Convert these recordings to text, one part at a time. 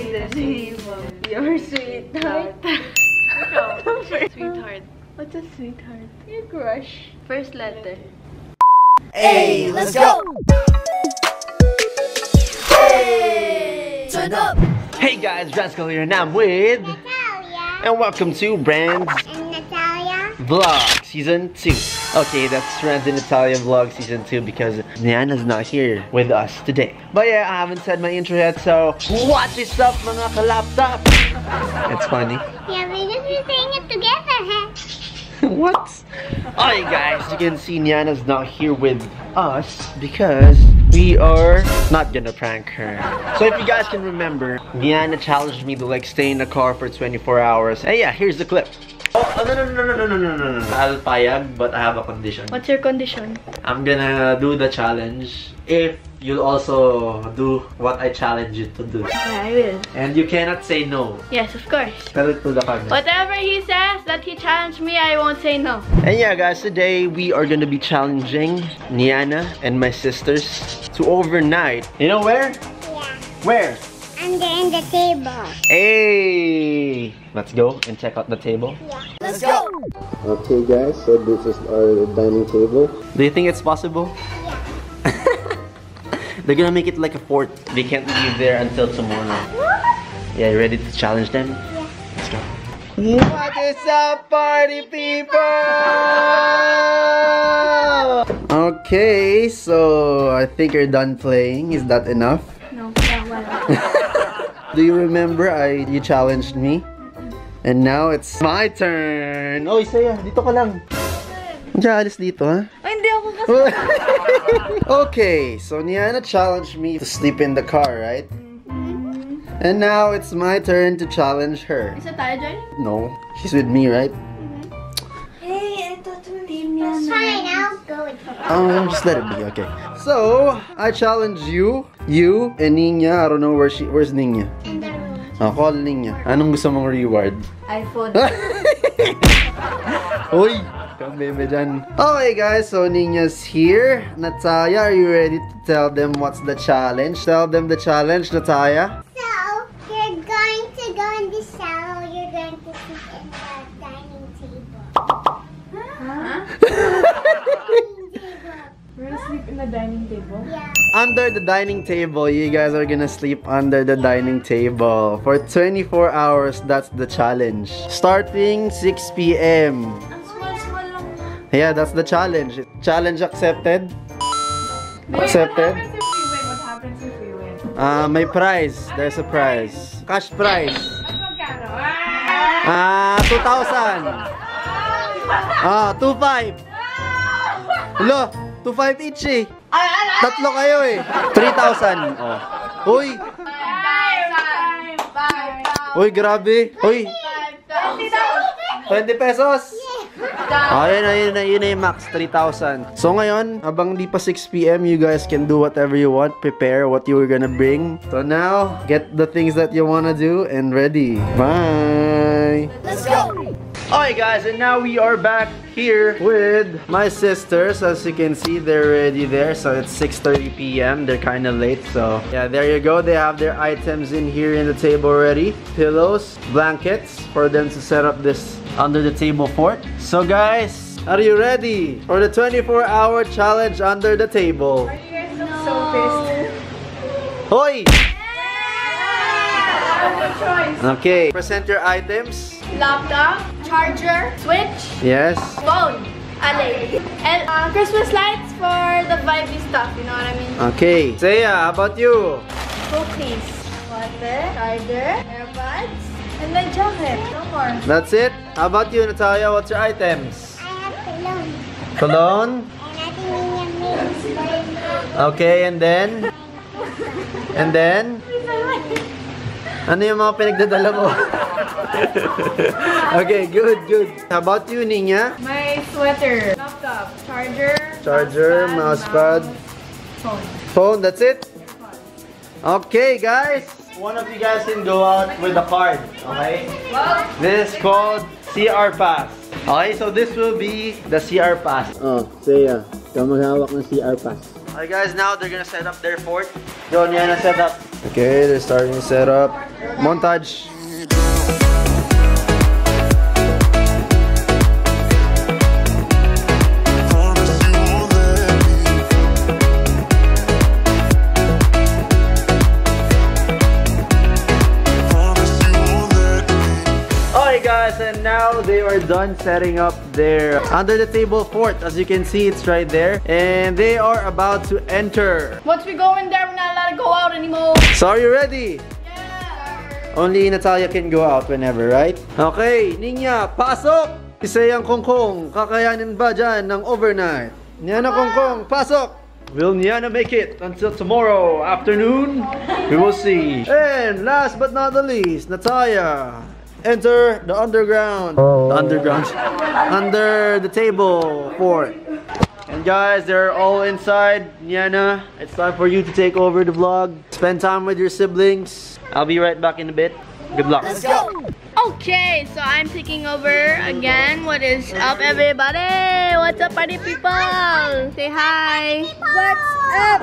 in the dream of your sweetheart. Sweetheart. What's a sweetheart? Your crush. First letter. Hey, let's go! Hey! Turn up! Hey guys, Rascal here and I'm with Natalia. And welcome to Brands and Natalia Vlog Season 2. Okay, that's Brands and Natalia Vlog Season 2 because Niana's not here with us today. But yeah, I haven't said my intro yet, so what is up mga ka-laptop? It's funny. Yeah, because we're saying it together, huh? What? Alright guys, you can see Niana's not here with us because we are not gonna prank her. So if you guys can remember, Niana challenged me to like stay in the car for 24 hours. And yeah, here's the clip. Oh, no. I'll payag, but I have a condition. What's your condition? I'm gonna do the challenge if you'll also do what I challenge you to do. Yeah, I will. And you cannot say no. Yes, of course. Tell it to the camera. Whatever he says that he challenged me, I won't say no. And yeah guys, today we are gonna be challenging Niana and my sisters to overnight. You know where? Yeah. Where? Under the table. Hey! Let's go and check out the table. Yeah. Let's go! Okay guys, so this is our dining table. Do you think it's possible? Yeah. They're gonna make it like a fort. They can't leave there until tomorrow. Yeah, you ready to challenge them? Yeah. Let's go. What is up, party people? Okay, so I think you're done playing. Is that enough? No, yeah, well. Do you remember you challenged me? And now it's my turn. Oh, Isaya, dito ka lang. Diyan, alis dito, ha? Ay, hindi ako kasama. Okay, so Niana challenged me to sleep in the car, right? Mm-hmm. And now it's my turn to challenge her. Is it tayo, Joy? No, she's with me, right? Mm-hmm. Hey, I thought you leave me. It's fine, I'll go with her. Just let it be, okay. So, I challenge you, and Niña. I don't know where's Niña. In the room. Oh, call Niña. Anong gusto mong reward? iPhone. Uy! Okay guys, so Niña's here. Natalia, are you ready to tell them what's the challenge? Tell them the challenge, Natalia. So, you're going to go in the shower, you're going to sit in the dining table. Huh? We're gonna sleep in the dining table? Yeah. Under the dining table, you guys are gonna sleep under the dining table. For 24 hours, that's the challenge. Starting 6 p.m. Yeah, that's the challenge. Challenge accepted? Wait, accepted? What happens if we win? What happens if we win? May prize. There's a prize. Cash prize. Ah, 2,000. Ah, 2,500. Hello, 2,500 each eh. Tatlo kayo eh. 3,000. Oh. Uy. Uy, grabe. Uy. 20 pesos. Oh, yun na yung max, 3,000. So ngayon, abang di pa 6 p.m, you guys can do whatever you want. Prepare what you were gonna bring. So now, get the things that you wanna do and ready. Bye! Let's go! Alright guys, and now we are back here with my sisters. As you can see, they're already there. So it's 6:30 p.m. They're kinda late, so yeah, there you go. They have their items in here in the table already. Pillows, blankets, for them to set up this under the table fort. So guys, are you ready for the 24-hour challenge under the table? Are you guys not so pissed? Hoy! Yeah! No choice. Okay, present your items. Laptop, charger, switch. Yes. Phone. LED. And Christmas lights for the vibey stuff, you know what I mean? Okay. Saya, how about you? Cookies. Water, charger, AirPods. And then chocolate. No more. That's it. How about you, Natalia? What's your items? I have cologne. Cologne? And I think Niña. Okay, and then? And then? Ano yung mga pinagdadala mo? Okay, good. How about you, Niña? My sweater. Laptop. Charger. Mousepad. Phone. That's it? Okay, guys. One of you guys can go out with a card, okay? This is called CR Pass. Okay, so this will be the CR Pass. Oh, Saya, ka maghawak ng CR Pass. Alright guys, now they're gonna set up their fort. Go, Niana, set up. Okay, they're starting to set up. Montage. And now they are done setting up their under the table fort. As you can see, it's right there, and they are about to enter. Once we go in there, we're not allowed to go out anymore. So are you ready? Yeah. Only Natalia can go out whenever, right? Okay, Ninya, pasok! Isa yang kongkong, kakayanin ba dyan ng overnight? Niana kongkong, pasok! Will Niana make it until tomorrow afternoon? We will see. And last but not the least, Natalia. Enter the underground. Oh. The underground. Under the table fort. And guys, they're all inside. Niana, it's time for you to take over the vlog. Spend time with your siblings. I'll be right back in a bit. Good luck. Let's go. Okay, so I'm taking over again. What is up, everybody? What's up, party people? Say hi. What's up?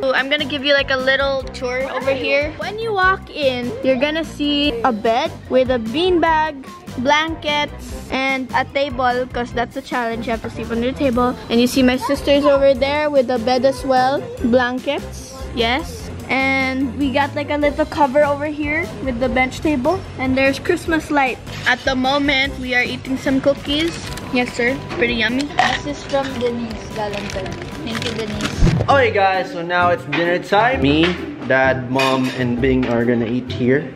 So I'm gonna give you like a little tour over here. When you walk in, you're gonna see a bed with a beanbag, blankets, and a table, because that's a challenge. You have to sleep under the table. And you see my sisters over there with a bed as well, blankets, yes. And we got like a little cover over here with the bench table. And there's Christmas light. At the moment, we are eating some cookies. Yes, sir. Pretty yummy. This is from Denise Galantine. Thank you, Denise. Alright, guys. So now it's dinner time. Me, Dad, Mom, and Bing are gonna eat here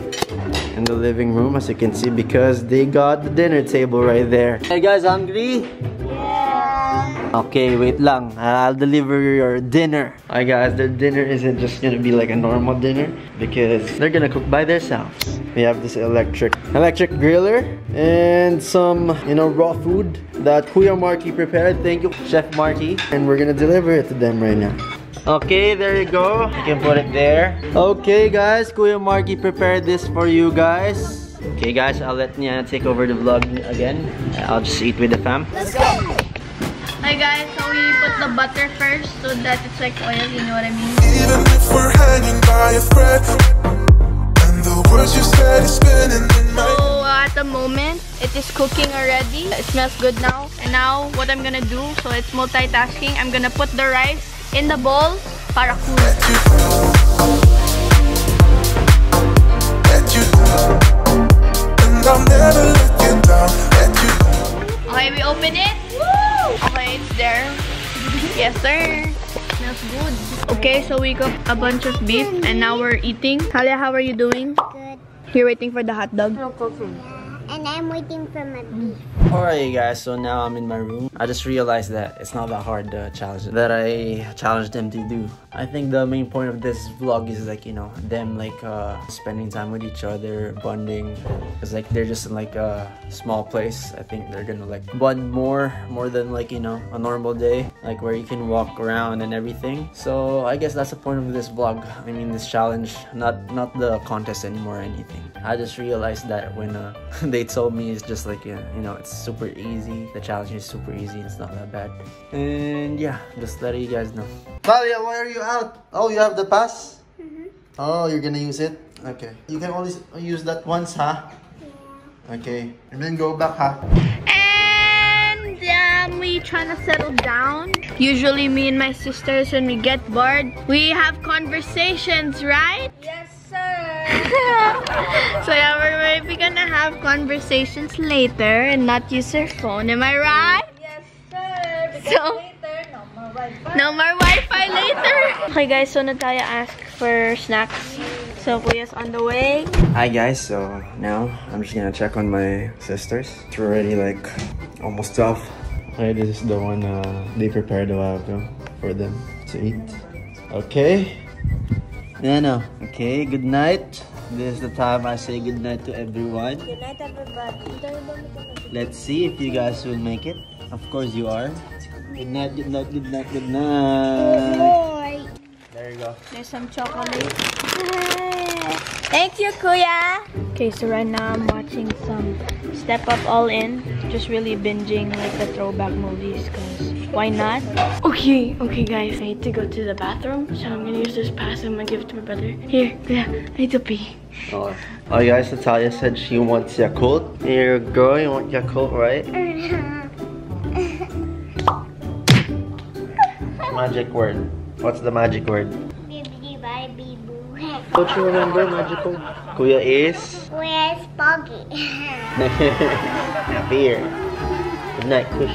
in the living room, as you can see, because they got the dinner table right there. Hey, guys, hungry? Yeah. Okay, wait lang. I'll deliver your dinner. Alright, guys. Their dinner isn't just gonna be like a normal dinner, because they're gonna cook by themselves. We have this electric griller and some, you know, raw food that Kuya Marky prepared. Thank you, Chef Marky. And we're gonna deliver it to them right now. Okay, there you go. You can put it there. Okay, guys, Kuya Marky prepared this for you guys. Okay, guys, I'll let Niana take over the vlog again. I'll just eat with the fam. Let's go! Hi, guys, so we put the butter first so that it's like oil, you know what I mean? Even if we're hanging by a thread, the words you said is spinning in my... So at the moment, it is cooking already. It smells good now. And now, what I'm gonna do, so it's multitasking. I'm gonna put the rice in the bowl para cool. Okay, we open it. Woo! Okay, it's there. Yes, sir. Smells good. Okay, so we got a bunch of beef and now we're eating. Talia, how are you doing? Good. You're waiting for the hot dog? Yeah, and I'm waiting for my beef. Alright, guys, so now I'm in my room. I just realized that it's not that hard the challenge that I challenged them to do. I think the main point of this vlog is like, you know, them like spending time with each other, bonding. Cause like they're just in like a small place. I think they're gonna like bond more than like, you know, a normal day, like where you can walk around and everything. So I guess that's the point of this vlog. I mean, this challenge, not the contest anymore or anything. I just realized that when they told me, it's just like, you know, it's super easy. The challenge is super easy. It's not that bad. And yeah, just let you guys know. Talia, why are you out? Oh, you have the pass? Mm-hmm. Oh, you're gonna use it? Okay. You can only use that once, huh? Yeah. Okay. And then go back, huh? And we trying to settle down. Usually me and my sisters, when we get bored, we have conversations, right? Yes, sir. So yeah, we're maybe gonna have conversations later and not use your phone. Am I right? Yes, sir. Because so, later, no more Wi-Fi. No more Wi-Fi later. Okay, guys. So Natalia asked for snacks. So Kuya's on the way. Hi, guys. So now I'm just gonna check on my sisters. It's already like almost 12. Okay, this is the one they prepared a while ago for them to eat. Okay. Niana, okay, good night. This is the time I say good night to everyone. Good night, everybody. Let's see if you guys will make it. Of course you are. Good night, good night, good night, good night. There you go. There's some chocolate. Thank you, Kuya. Okay, so right now I'm watching some Step Up All In. Just really binging like the throwback movies, guys. Why not? Okay guys, I need to go to the bathroom, so I'm gonna use this pass and I'm gonna give it to my brother. Here, yeah, I need to pee. Alright guys, Natalia said she wants Yakult. You're a girl, you want Yakult, right? Magic word. What's the magic word? Don't you remember magical? Kuya is? Kuya is Poggy. Beer. Good night, Kush.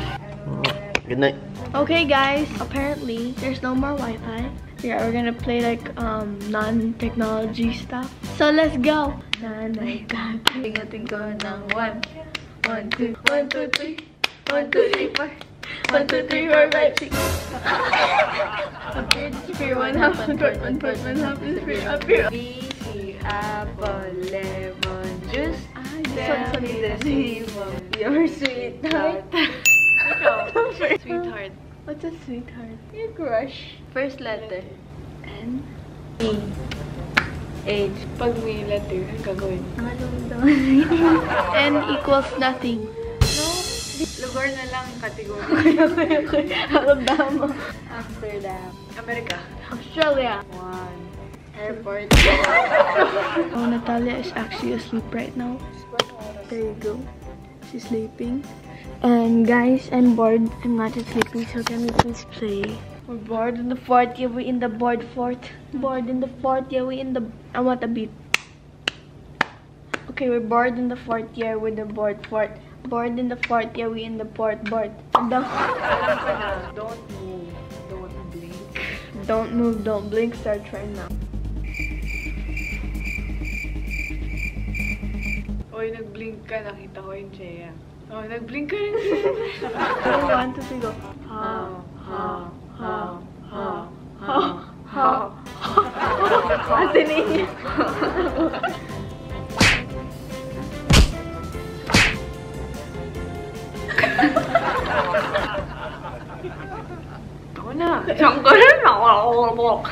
Good night. Okay guys, apparently there's no more Wi-Fi. Yeah, we're gonna play like non-technology stuff. So let's go. Nanay gagawin natin ko ng 1, 1, 2, 3, 1, 2, 3, 1, 2, 3, 4, 5, 6. Up here, disappear, one half, one half, disappear, up here. Peachy, apple, lemon juice. Tell me the name of your sweetheart. Sweetheart. What's a sweetheart? Your crush. First letter. N. E. H. Pag may letter, ang gagawin? N equals nothing. Lugar na lang kategory. Alabama. Amsterdam. America. Australia. One. Airport. Oh, Natalia is actually asleep right now. There you go. She's sleeping. And guys, I'm bored. I'm not sleeping, so can we please play? We're bored in the fort. Yeah, we in the bored fort. Bored in the fort. Yeah, we in the... I want a beat. Okay, we're bored in the fort. Yeah, we're the bored fort. Board in the fort, yeah, we in the port, board. Don't move, don't blink. Don't move, don't blink, start right now. Oy, nag-blink ka, nakita ko yung Chea. Oy, nag-blink ka rin. 1, 2, 3, go. Ha. Ate Niña. Siyang ganun na walk.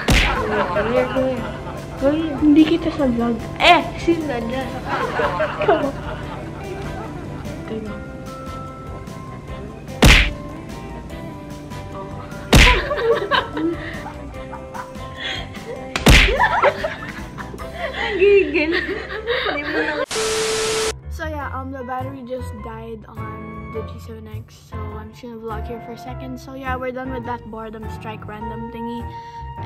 Girl, hindi kita sa vlog. Eh, sila na. Come on. Gigil. So yeah, the battery just died on the G7X, so I'm just gonna vlog here for a second. So yeah, we're done with that boredom strike random thingy,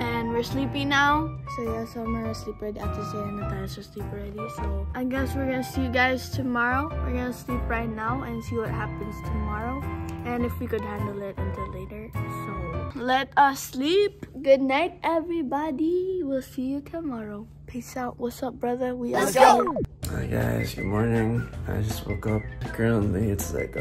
and we're sleepy now. So yeah, so I'm gonna sleep right after Zay and Natalia's asleep already. So I guess we're gonna see you guys tomorrow. We're gonna sleep right now and see what happens tomorrow, and if we could handle it until later. So let us sleep. Good night, everybody. We'll see you tomorrow. Peace out. What's up, brother? We are go. Hi guys, good morning. I just woke up. Currently it's like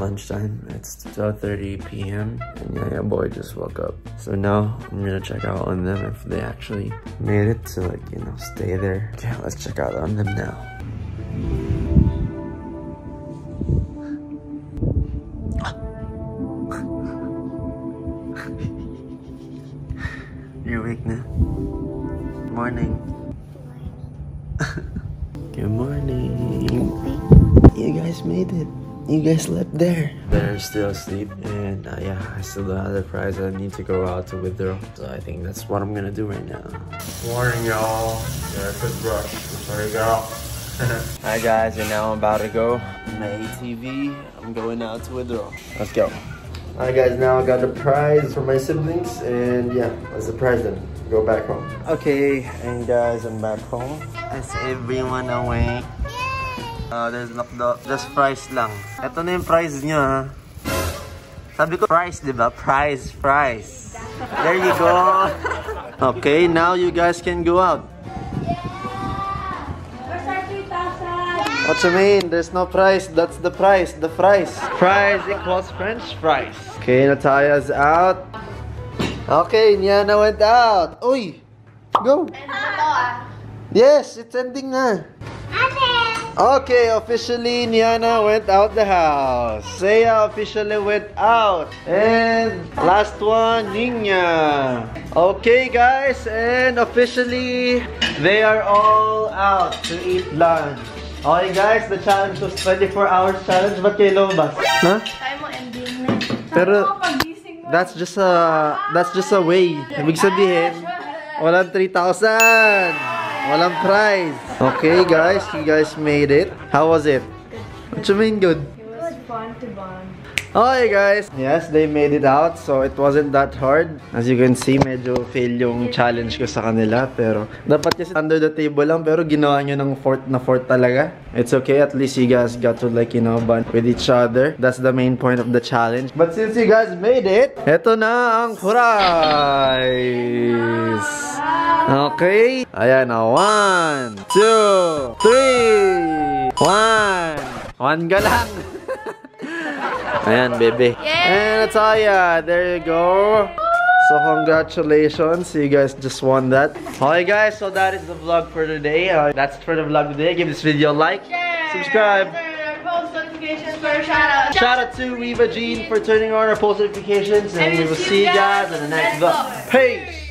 lunchtime. It's 12:30 p.m. and yeah, boy just woke up. So now I'm gonna check out on them if they actually made it to, like, you know, stay there. Yeah, let's check out on them now. You're awake now. Good morning. Good morning. You guys made it. You guys slept there. They're still asleep, and yeah, I still don't have the prize. I need to go out to withdraw. So I think that's what I'm gonna do right now. Morning, y'all. Yeah, good brush. There you go. Hi guys, and now I'm about to go on my ATV. I'm going out to withdraw. Let's go. Alright guys, now I got the prize for my siblings, and yeah, let's surprise them. Go back home. Okay, and guys, I'm back home. Is everyone awake? There's lockdown. Just prize lang. Ito na yung prize nyo, ha? Sabi ko, prize, diba? Prize, prize. There you go. Okay, now you guys can go out. Yeah! Where's our 3,000? What you mean? There's no prize. That's the prize. The prize. Prize equals French fries. Okay, Natalia's out. Okay, Niana went out. Uy! Go! Yes, it's ending na. Okay, officially Niana went out the house. Saya officially went out. And last one, Niña. Okay guys, and officially they are all out to eat lunch. Okay guys, the challenge was 24 hours challenge. Ba't kayo lumabas? Huh? Tayo mo ending na. Pero... That's just a way. Ibig sabihin, walang 3,000. Walang prize. Okay, guys. You guys made it. How was it? What you mean good? It was fun to bond. Okay, guys. Yes, they made it out. So, it wasn't that hard. As you can see, medyo fail yung challenge ko sa kanila. Pero, dapat kasi under the table lang. Pero, ginawa nyo ng fourth na fourth talaga. It's okay. At least you guys got to, like, you know, bond with each other. That's the main point of the challenge. But since you guys made it, eto na ang prize. Okay. Ayan na. 1, 2, 3. 1. One ka lang. Ayan, baby. Yay! And Natalia, there you go. So, congratulations. You guys just won that. Alright, guys. So, that is the vlog for today. That's for the vlog today. Give this video a like. Share. Subscribe. Post notifications for a shout-out. Shout-out to Reva Jean for turning on our post notifications. And we will see you guys in the next vlog. Peace!